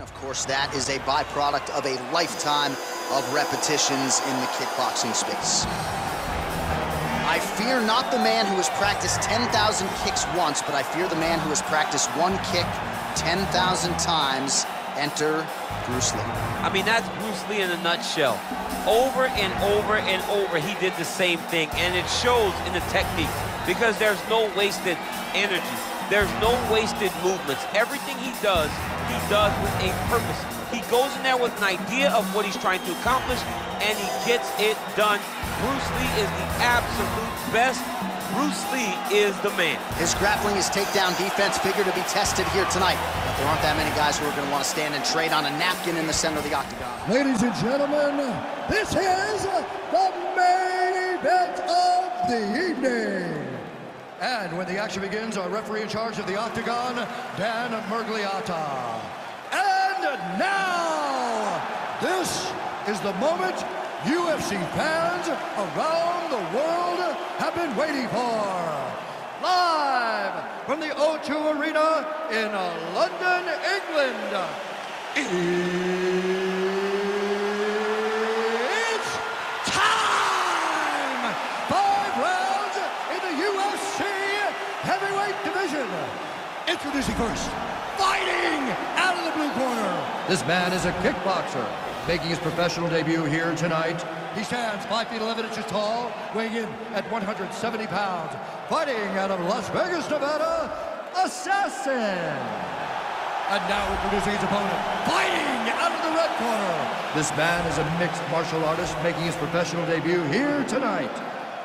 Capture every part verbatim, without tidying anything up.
Of course, that is a byproduct of a lifetime of repetitions in the kickboxing space. I fear not the man who has practiced ten thousand kicks once, but I fear the man who has practiced one kick ten thousand times. Enter Bruce Lee. I mean, that's Bruce Lee in a nutshell. Over and over and over, he did the same thing, and it shows in the technique because there's no wasted energy. There's no wasted movements. Everything he does, he does with a purpose. He goes in there with an idea of what he's trying to accomplish, and he gets it done. Bruce Lee is the absolute best. Bruce Lee is the man. His grappling, his takedown defense figure to be tested here tonight. But there aren't that many guys who are going to want to stand and trade on a napkin in the center of the octagon. Ladies and gentlemen, this is the main event of the evening. And when the action begins, our referee in charge of the octagon, Dan Miragliotta. And now, this is the moment U F C fans around the world have been waiting for. Live from the O two Arena in London, England, it's time! Five rounds in the U F C heavyweight division. Introducing first, fighting out of the blue corner. This man is a kickboxer, making his professional debut here tonight. He stands five feet eleven inches tall, weighing in at one hundred seventy pounds. Fighting out of Las Vegas, Nevada, Assassin. And now introducing his opponent, fighting out of the red corner. This man is a mixed martial artist, making his professional debut here tonight.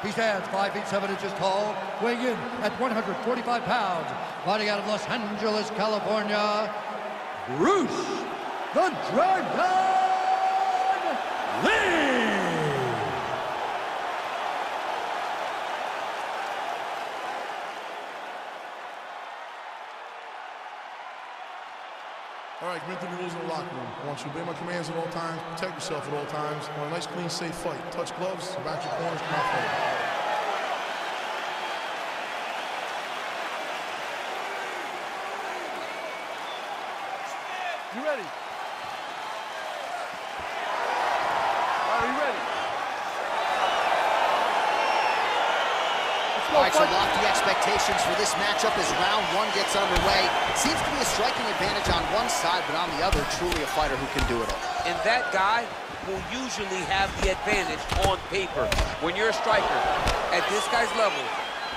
He stands five feet seven inches tall, weighing in at one hundred forty-five pounds. Fighting out of Los Angeles, California, Bruce the Dreadnought. Lee! All right, commit to the rules in the locker room. I want you to obey my commands at all times, protect yourself at all times. I want a nice, clean, safe fight. Touch gloves, back your corners, come out fighting. You ready? All right, so lofty expectations for this matchup as round one gets underway. It seems to be a striking advantage on one side, but on the other, truly a fighter who can do it all. And that guy will usually have the advantage on paper. When you're a striker at this guy's level,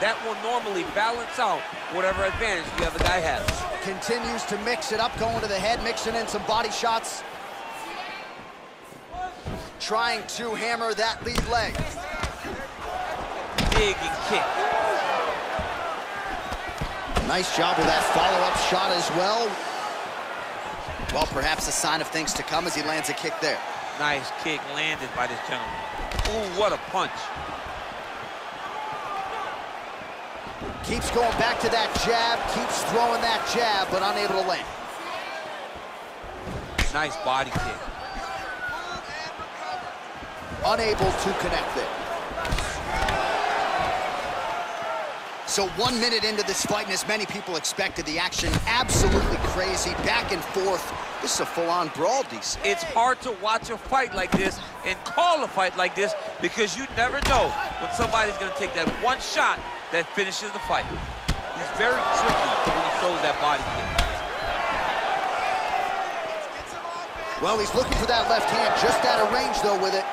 that will normally balance out whatever advantage the other guy has. Continues to mix it up, going to the head, mixing in some body shots. Trying to hammer that lead leg. Big kick. Nice job with that follow-up shot as well. Well, perhaps a sign of things to come as he lands a kick there. Nice kick landed by this gentleman. Ooh, what a punch. Keeps going back to that jab, keeps throwing that jab, but unable to land. Nice body kick. Unable to connect there. So one minute into this fight, and as many people expected, the action absolutely crazy, back and forth. This is a full-on brawl, D C. It's hard to watch a fight like this and call a fight like this because you never know when somebody's going to take that one shot that finishes the fight. He's very tricky when he throws that body kick. Well, he's looking for that left hand, just out of range, though, with it.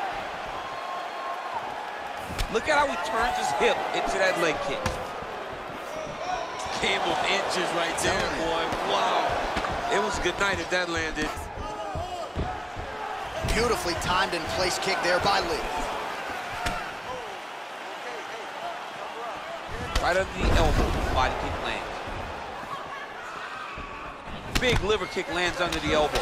Look at how he turns his hip into that leg kick. Game of inches right there, boy. Wow. It was a good night if that landed. Beautifully timed and placed kick there by Lee. Right under the elbow, body kick lands. Big liver kick lands under the elbow.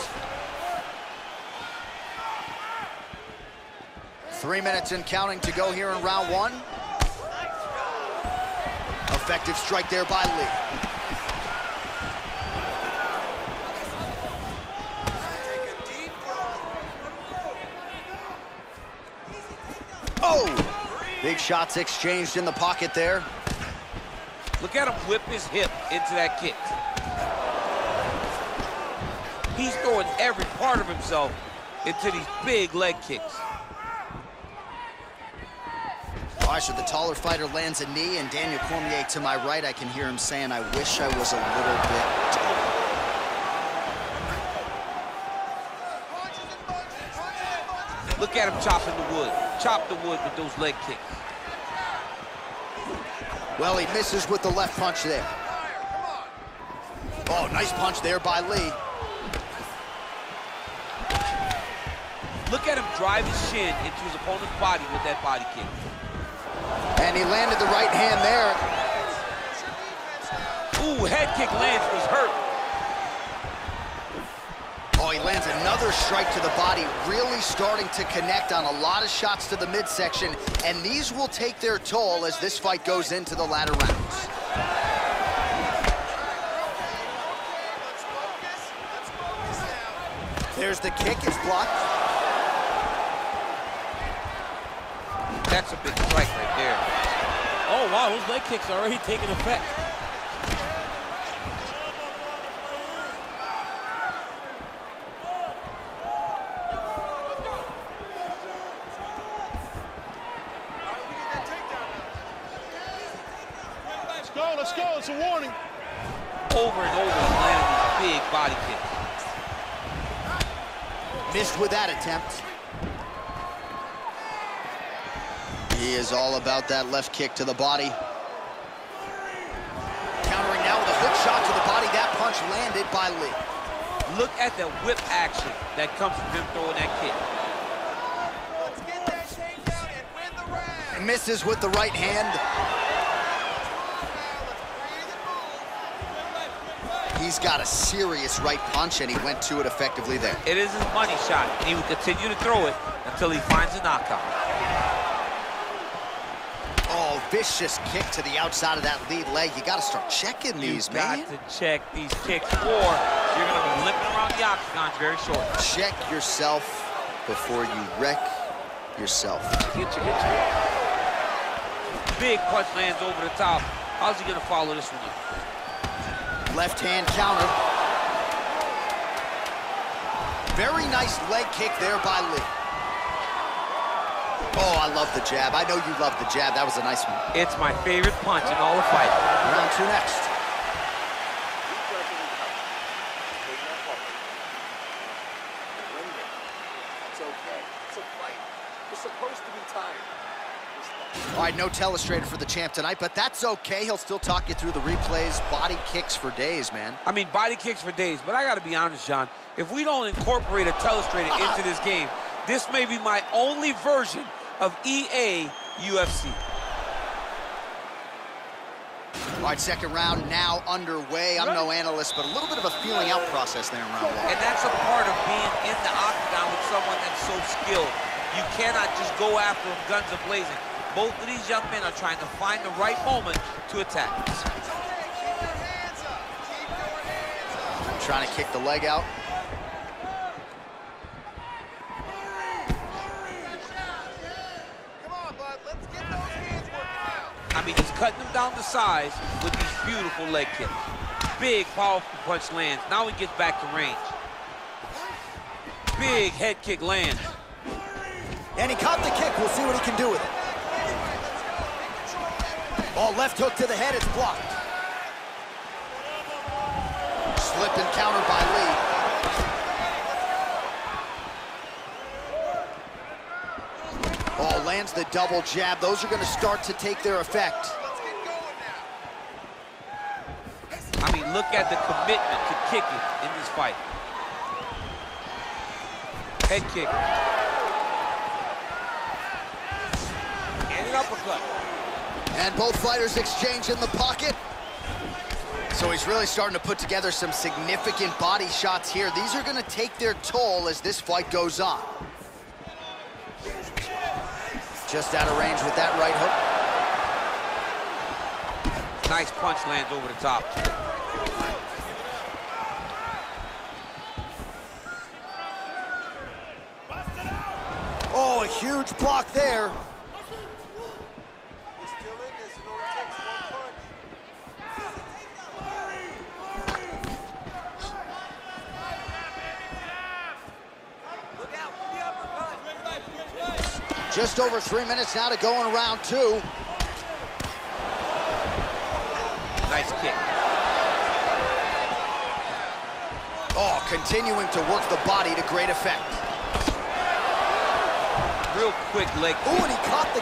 Three minutes and counting to go here in round one. Effective strike there by Lee. Oh! Big shots exchanged in the pocket there. Look at him whip his hip into that kick. He's throwing every part of himself into these big leg kicks. Asha, the taller fighter lands a knee, and Daniel Cormier to my right, I can hear him saying, I wish I was a little bit taller. Look at him chopping the wood. Chop the wood with those leg kicks. Well, he misses with the left punch there. Oh, nice punch there by Lee. Look at him drive his shin into his opponent's body with that body kick. And he landed the right hand there. Ooh, head kick lands, was hurt. Oh, he lands another strike to the body, really starting to connect on a lot of shots to the midsection, and these will take their toll as this fight goes into the latter rounds. There's the kick, it's blocked. That's a big strike right there. Oh, wow, those leg kicks are already taking effect. Let's go, let's go, it's a warning. Over and over, landing these big body kicks. Missed with that attempt. He is all about that left kick to the body. Countering now with a hook shot to the body. That punch landed by Lee. Look at the whip action that comes from him throwing that kick. Let's get that takedown and win the round. And misses with the right hand. He's got a serious right punch, and he went to it effectively there. It is his money shot, and he will continue to throw it until he finds a knockout. Vicious kick to the outside of that lead leg. You got to start checking these, you man. You got to check these kicks, or you're going to be limping around the octagon very short. Check yourself before you wreck yourself. Hit you, hit you. Big punch lands over the top. How's he going to follow this one up? Left hand counter. Very nice leg kick there by Lee. Oh, I love the jab. I know you love the jab. That was a nice one. It's my favorite punch in all the fight. Round two next. It's okay. It's a fight. You're supposed to be tired. All right, no telestrator for the champ tonight, but that's okay. He'll still talk you through the replays. Body kicks for days, man. I mean, body kicks for days, but I got to be honest, John. If we don't incorporate a telestrator into this game, this may be my only version of E A U F C. All right, second round now underway. I'm no analyst, but a little bit of a feeling out process there in round one. And that's a part of being in the octagon with someone that's so skilled. You cannot just go after them guns a-blazing. Both of these young men are trying to find the right moment to attack. It's okay, keep your hands up. Keep your hands up. Trying to kick the leg out. I mean, he's cutting them down to size with these beautiful leg kicks. Big, powerful punch lands. Now he gets back to range. Big head kick lands. And he caught the kick. We'll see what he can do with it. Oh, left hook to the head. It's blocked. Slipped and countered by Lee. Oh, lands the double jab. Those are going to start to take their effect. I mean, look at the commitment to kicking in this fight. Head kick. And an uppercut. And both fighters exchange in the pocket. So he's really starting to put together some significant body shots here. These are going to take their toll as this fight goes on. Just out of range with that right hook. Nice punch lands over the top. Oh, a huge block there. Just over three minutes now to go in round two. Nice kick. Oh, continuing to work the body to great effect. Real quick leg kick. Ooh, and he caught the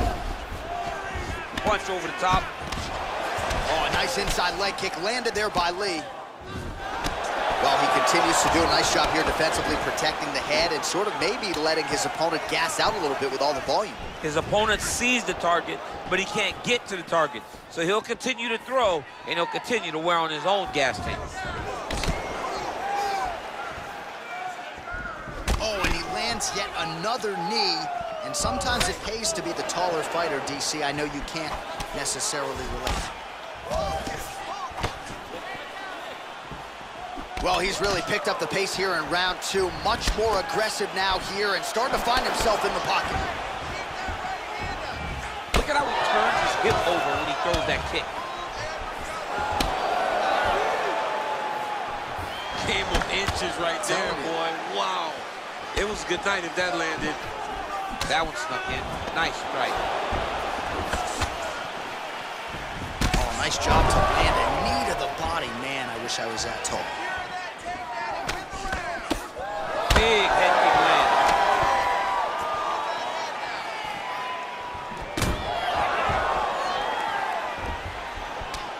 kick. Punch over the top. Oh, a nice inside leg kick landed there by Lee. Well, he continues to do a nice job here defensively, protecting the head and sort of maybe letting his opponent gas out a little bit with all the volume. His opponent sees the target, but he can't get to the target. So he'll continue to throw, and he'll continue to wear on his own gas tank. Oh, and he lands yet another knee, and sometimes it pays to be the taller fighter, D C. I know you can't necessarily relate. Well, he's really picked up the pace here in round two. Much more aggressive now here and starting to find himself in the pocket. Look at how he turns his hip over when he throws that kick. Game of inches right there, boy. Wow. It was a good night if that landed. That one snuck in. Nice strike. Oh, nice job to land a knee to the body. Man, I wish I was that tall. Big head kick land.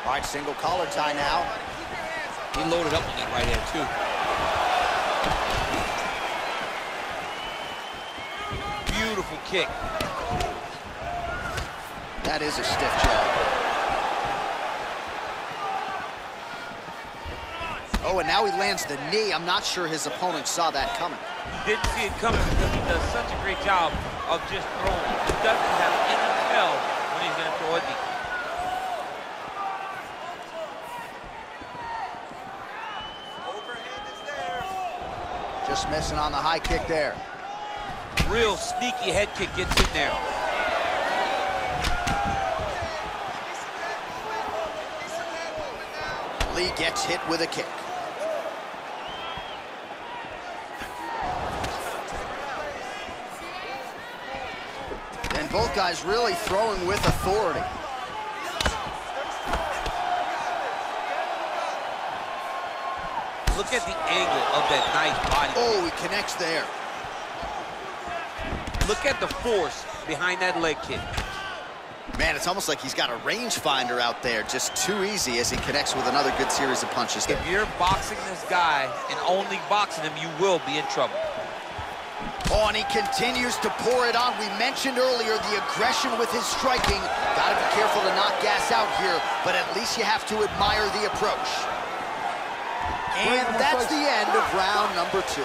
All right, single collar tie now. He loaded up with that right hand, too. Beautiful kick. That is a stiff jab. Oh, and now he lands the knee. I'm not sure his opponent saw that coming. He didn't see it coming because he does such a great job of just throwing. He doesn't have any tell when he's going to throw a knee. Just missing on the high kick there. Real sneaky head kick gets in there. Lee gets hit with a kick. And both guys really throwing with authority. Look at the angle of that nice body. Oh, he connects there. Look at the force behind that leg kick. Man, it's almost like he's got a rangefinder out there. Just too easy as he connects with another good series of punches there. If you're boxing this guy and only boxing him, you will be in trouble. Oh, and he continues to pour it on. We mentioned earlier the aggression with his striking. Gotta be careful to not gas out here, but at least you have to admire the approach. And that's the end of round number two.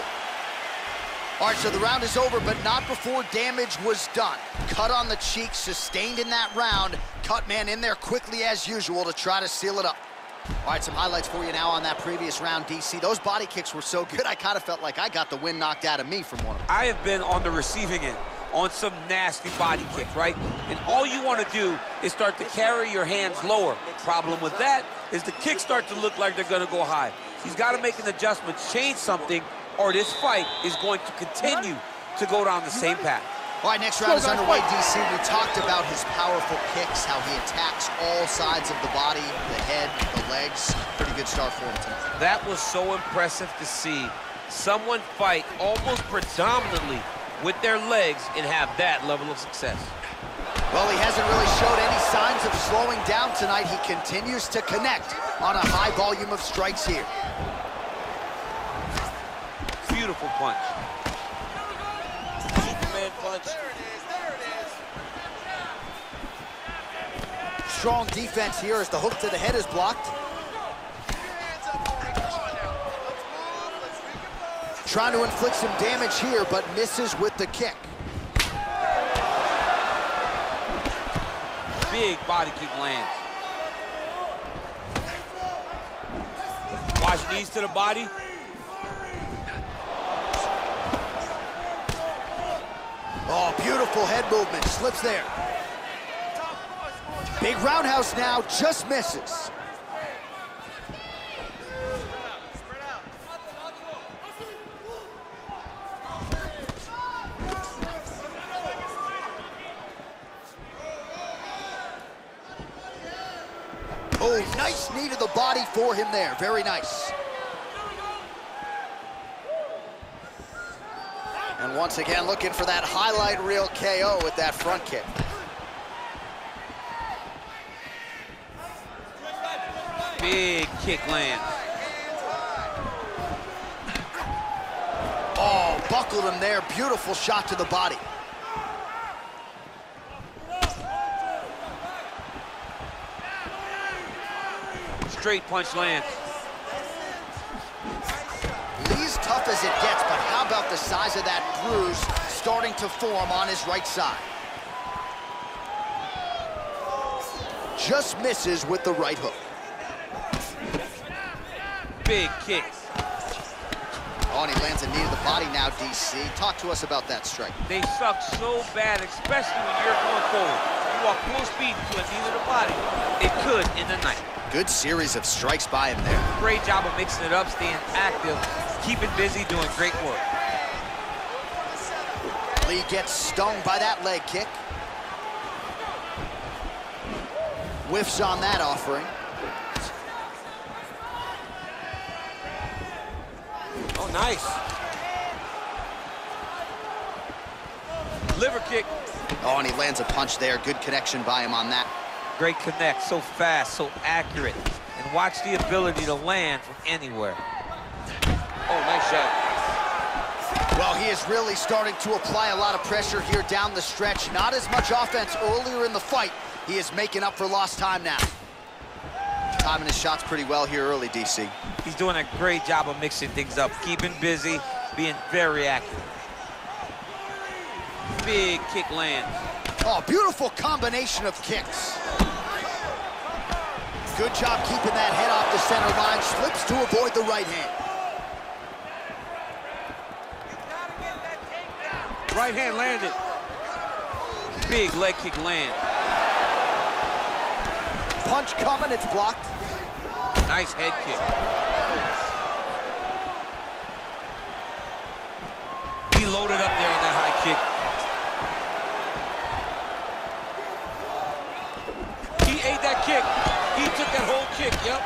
All right, so the round is over, but not before damage was done. Cut on the cheek sustained in that round. Cut man in there quickly as usual to try to seal it up. All right, some highlights for you now on that previous round, D C. Those body kicks were so good, I kind of felt like I got the wind knocked out of me from one of them. I have been on the receiving end on some nasty body kicks, right? And all you want to do is start to carry your hands lower. Problem with that is the kicks start to look like they're going to go high. He's got to make an adjustment, change something, or this fight is going to continue to go down the same path. All right, next round is underway, D C. We talked about his powerful kicks, how he attacks all sides of the body, the head, the legs. Pretty good start for him tonight. That was so impressive to see someone fight almost predominantly with their legs and have that level of success. Well, he hasn't really showed any signs of slowing down tonight. He continues to connect on a high volume of strikes here. Beautiful punch. Superman punch. There it is, there it is. Strong defense here as the hook to the head is blocked. Trying to inflict some damage here, but misses with the kick. Big body kick lands. Watch knees to the body. Oh, beautiful head movement. Slips there. Big roundhouse now, just misses. Oh, nice knee to the body for him there. Very nice. And once again, looking for that highlight reel K O with that front kick. Big kick land. Oh, buckled him there. Beautiful shot to the body. Straight punch lands. Lee's tough as it gets, but how about the size of that bruise starting to form on his right side? Just misses with the right hook. Big kick. Oh, and he lands a knee to the body now, D C. Talk to us about that strike. They suck so bad, especially when you're going forward. You are full speed to a knee to the body. It could in the night. Good series of strikes by him there. Great job of mixing it up, staying active, keeping busy, doing great work. Lee gets stung by that leg kick. Whiffs on that offering. Oh, nice. Liver kick. Oh, and he lands a punch there. Good connection by him on that. Great connect, so fast, so accurate. And watch the ability to land from anywhere. Oh, nice shot. Well, he is really starting to apply a lot of pressure here down the stretch. Not as much offense earlier in the fight. He is making up for lost time now. Timing his shots pretty well here early, D C. He's doing a great job of mixing things up, keeping busy, being very active. Big kick lands. Oh, beautiful combination of kicks. Good job keeping that head off the center line. Slips to avoid the right hand. Right hand landed. Big leg kick land. Punch coming, it's blocked. Nice head kick. He loaded up there on that high kick. Kick. He took that whole kick, yep.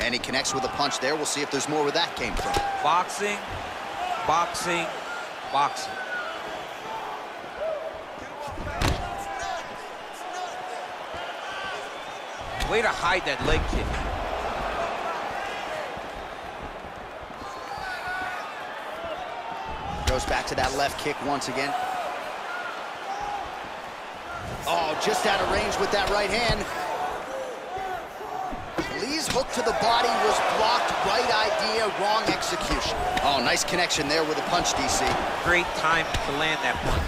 And he connects with a punch there. We'll see if there's more where that came from. Boxing, boxing, boxing. Way to hide that leg kick. Goes back to that left kick once again. Oh, just out of range with that right hand. Lee's hook to the body was blocked. Right idea, wrong execution. Oh, nice connection there with a punch, D C. Great time to land that punch.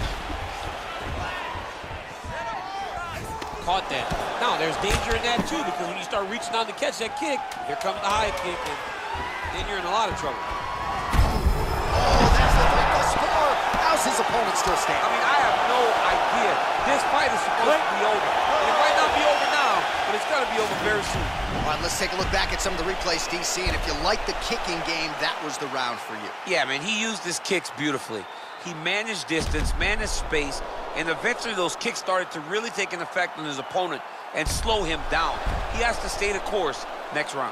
Caught that. Now, there's danger in that, too, because when you start reaching out to catch that kick, here comes the high kick, and then you're in a lot of trouble. Oh, that's the break. The score. How's his opponent still standing? I mean, I have no idea. This fight is supposed to be over. And it might not be over now, but it's going to be over very soon. All right, let's take a look back at some of the replays, D C, and if you like the kicking game, that was the round for you. Yeah, man, he used his kicks beautifully. He managed distance, managed space, and eventually those kicks started to really take an effect on his opponent and slow him down. He has to stay the course next round.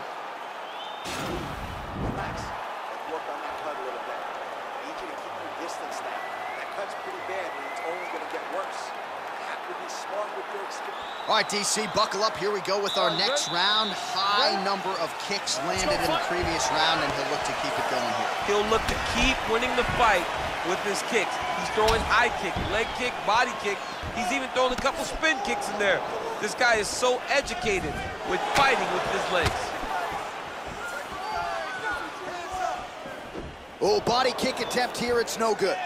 Relax. Let's work on that cut a little bit. I need you to keep your distance now. That cut's pretty bad, and it's only going to get worse. You have to be smart with your experience. All right, D C, buckle up. Here we go with our next round. High number of kicks landed in the previous round, and he'll look to keep it going here. He'll look to keep winning the fight with his kicks. He's throwing high kick, leg kick, body kick. He's even throwing a couple spin kicks in there. This guy is so educated with fighting with his legs. Oh, body kick attempt here, it's no good.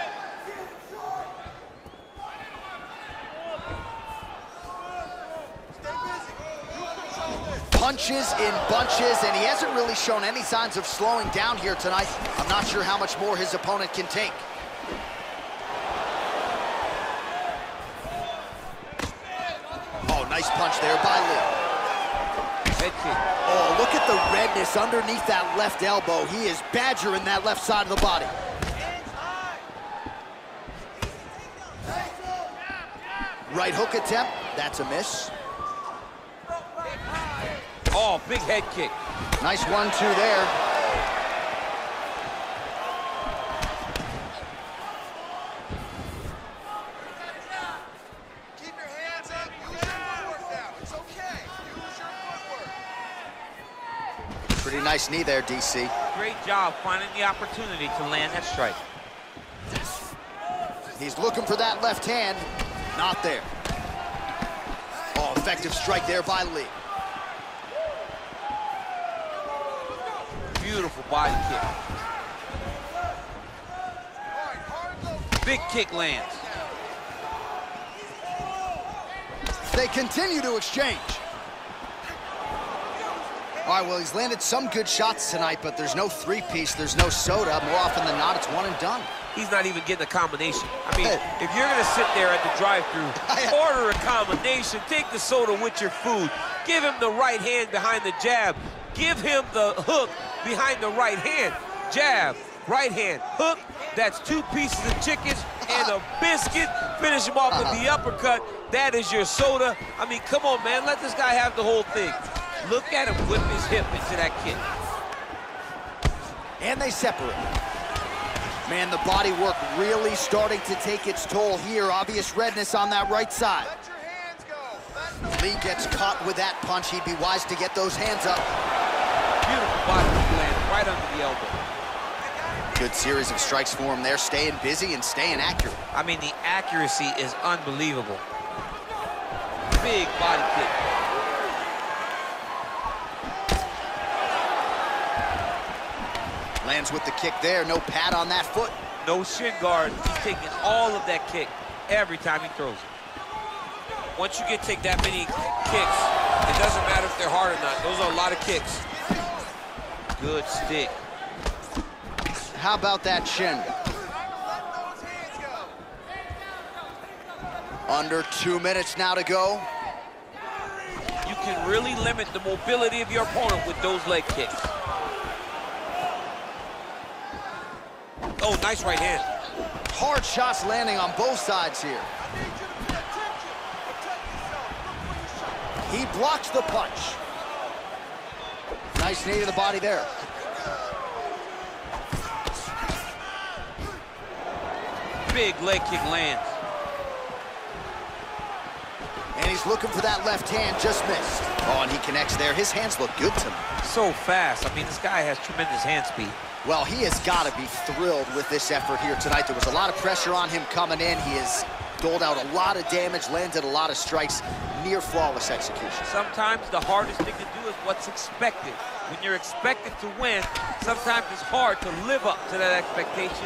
Punches in bunches, and he hasn't really shown any signs of slowing down here tonight. I'm not sure how much more his opponent can take. Nice punch there by Lee. pitching. Oh, look at the redness underneath that left elbow. He is badgering that left side of the body. Right hook attempt, that's a miss. Oh, big head kick. Nice one two there. Keep your hands up, use your footwork now. It's okay, use your footwork. Pretty nice knee there, D C. Great job finding the opportunity to land that strike. He's looking for that left hand. Not there. Oh, effective strike there by Lee. Beautiful body kick. Big kick lands. They continue to exchange. All right, well, he's landed some good shots tonight, but there's no three-piece, there's no soda. More often than not, it's one and done. He's not even getting a combination. I mean, hey. If you're gonna sit there at the drive-thru, order a combination, take the soda with your food, give him the right hand behind the jab, give him the hook behind the right hand, jab, right hand, hook, that's two pieces of chicken and a biscuit, finish him off uh-huh. with the uppercut, that is your soda. I mean, come on, man, let this guy have the whole thing. Look at him whip his hip into that kick. And they separate. Man, the body work really starting to take its toll here. Obvious redness on that right side. Let your hands go. Let Lee gets caught with that punch. He'd be wise to get those hands up. Beautiful body land right under the elbow. Good series of strikes for him there, staying busy and staying accurate. I mean, the accuracy is unbelievable. Big body kick. Lands with the kick there, no pad on that foot. No shin guard, he's taking all of that kick every time he throws it. Once you get take that many kicks, it doesn't matter if they're hard or not, those are a lot of kicks. Good stick. How about that shin? Under two minutes now to go. You can really limit the mobility of your opponent with those leg kicks. Oh, nice right hand. Hard shots landing on both sides here. He blocks the punch. Nice knee to the body there. Big leg kick lands. And he's looking for that left hand, just missed. Oh, and he connects there. His hands look good to me. So fast. I mean, this guy has tremendous hand speed. Well, he has got to be thrilled with this effort here tonight. There was a lot of pressure on him coming in. He has doled out a lot of damage, landed a lot of strikes, near flawless execution. Sometimes the hardest thing to do is what's expected. When you're expected to win, sometimes it's hard to live up to that expectation.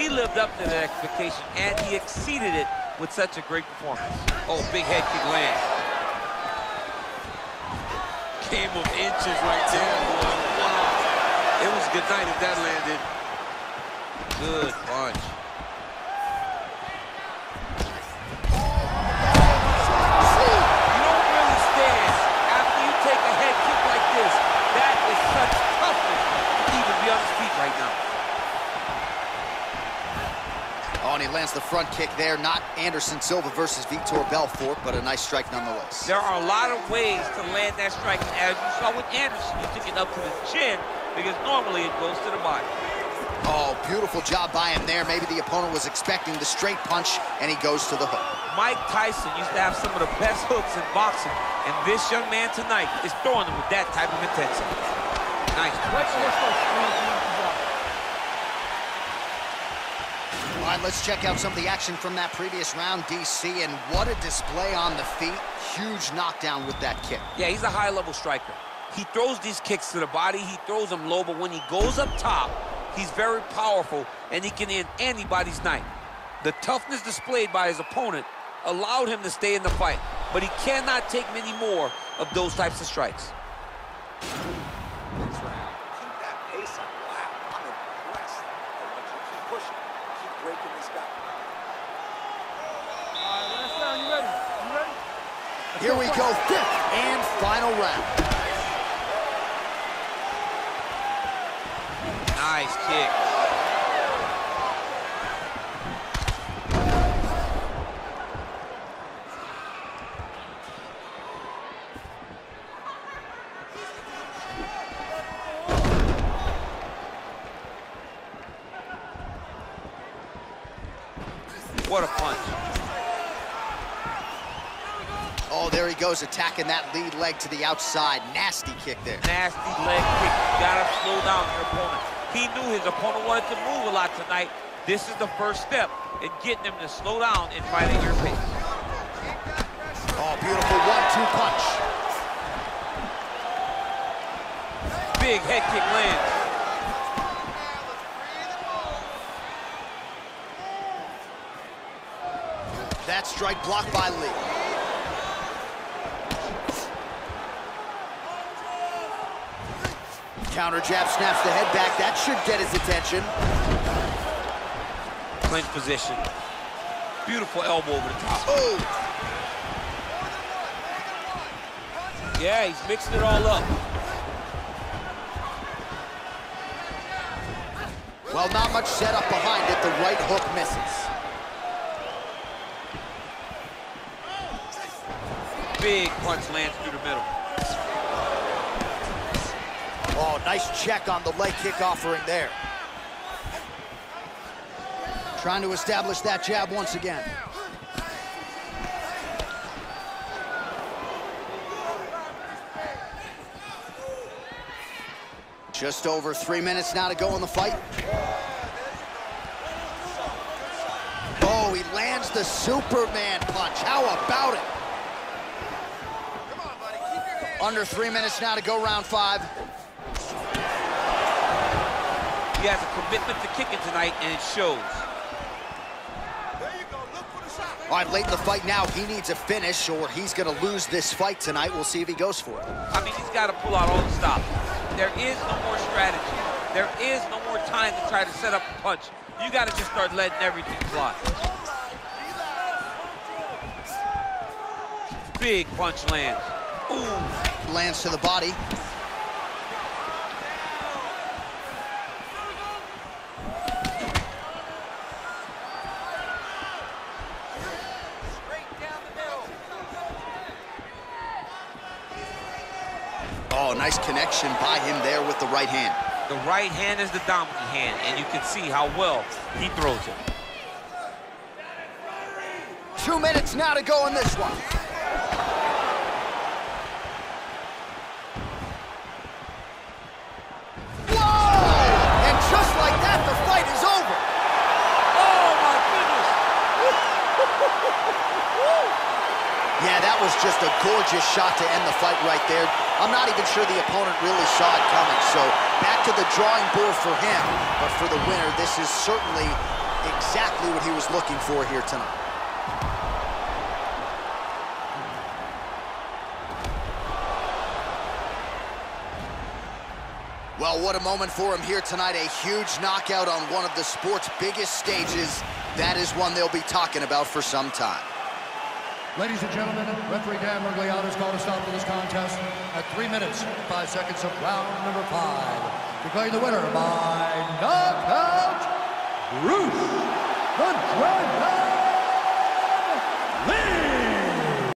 He lived up to that expectation, and he exceeded it with such a great performance. Oh, big head kick land. Game of inches right there, boy. It was a good night if that landed. Good punch. See, you don't really stand after you take a head kick like this. That is such toughness to even be on his feet right now. Oh, and he lands the front kick there. Not Anderson Silva versus Vitor Belfort, but a nice strike nonetheless. There are a lot of ways to land that strike. As you saw with Anderson, you took it up to the chin, because normally it goes to the body. Oh, beautiful job by him there. Maybe the opponent was expecting the straight punch, and he goes to the hook. Mike Tyson used to have some of the best hooks in boxing, and this young man tonight is throwing them with that type of intensity. Nice. All right, let's check out some of the action from that previous round, D C, and what a display on the feet. Huge knockdown with that kick. Yeah, he's a high-level striker. He throws these kicks to the body, he throws them low, but when he goes up top, he's very powerful, and he can end anybody's night. The toughness displayed by his opponent allowed him to stay in the fight, but he cannot take many more of those types of strikes. Next round. Keep that pace up. Wow, I'm impressed. Keep pushing, keep breaking this guy. All right, last round, you ready? You ready? Here we go, fifth and final round. nice kick. What a punch. Oh, there he goes, attacking that lead leg to the outside. Nasty kick there. Nasty leg kick. Got to slow down your opponent. He knew his opponent wanted to move a lot tonight. This is the first step in getting him to slow down and fight at your pace. Oh, beautiful one two punch. Big head kick lands. That strike blocked by Lee. Counter jab, snaps the head back. That should get his attention. Clinch position. Beautiful elbow over the top. Oh! Yeah, he's mixing it all up. Well, not much setup behind it. The right hook misses. Big punch lands through the middle. Oh, nice check on the leg kick offering there. Trying to establish that jab once again. Just over three minutes now to go in the fight. Oh, he lands the Superman punch. How about it? Come on, buddy. Keep your hands. Under three minutes now to go round five. He has a commitment to kicking tonight, and it shows. There you go. Look for the shot. All right, late in the fight now, he needs a finish, or he's going to lose this fight tonight. We'll see if he goes for it. I mean, he's got to pull out all the stops. There is no more strategy. There is no more time to try to set up a punch. You got to just start letting everything fly. Big punch lands. Ooh. Lands to the body. Nice connection by him there with the right hand. The right hand is the dominant hand, and you can see how well he throws it. Two minutes now to go in this one. Whoa! And just like that, the fight is over. Oh, my goodness. Yeah, that was just a gorgeous shot to end the fight right there. I'm not even sure the opponent really saw it coming, so back to the drawing board for him. But for the winner, this is certainly exactly what he was looking for here tonight. Well, what a moment for him here tonight. A huge knockout on one of the sport's biggest stages. That is one they'll be talking about for some time. Ladies and gentlemen, referee Dan Miragliotta has called a stop to this contest at three minutes, five seconds of round number five. Declaring the winner by knockout, Bruce the Dreadnought.